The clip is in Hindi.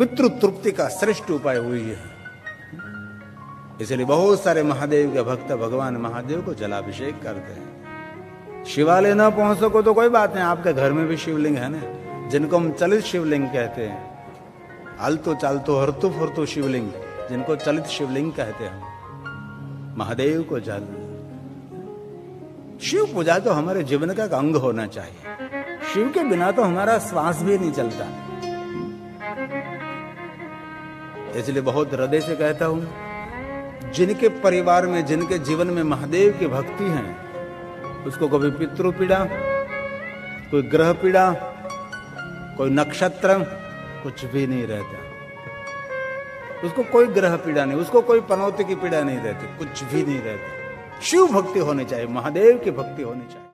पितृ तृप्ति का श्रेष्ठ उपाय हुई है। इसलिए बहुत सारे महादेव के भक्त भगवान महादेव को जलाभिषेक करते हैं। शिवालय न पहुंच सको तो कोई बात नहीं, आपके घर में भी शिवलिंग है ना, जिनको हम चलित शिवलिंग कहते हैं, आलतो चालतो हरतु फुरतु शिवलिंग, जिनको चलित शिवलिंग कहते हैं, महादेव को जल। शिव पूजा तो हमारे जीवन का अंग होना चाहिए। शिव के बिना तो हमारा श्वास भी नहीं चलता। इसलिए बहुत हृदय से कहता हूं, जिनके परिवार में, जिनके जीवन में महादेव की भक्ति है, उसको कभी पितृ पीड़ा, कोई ग्रह पीड़ा, कोई नक्षत्र, कुछ भी नहीं रहता। उसको कोई ग्रह पीड़ा नहीं, उसको कोई पनौती की पीड़ा नहीं रहती, कुछ भी नहीं रहती। शिव भक्ति होनी चाहिए, महादेव की भक्ति होनी चाहिए।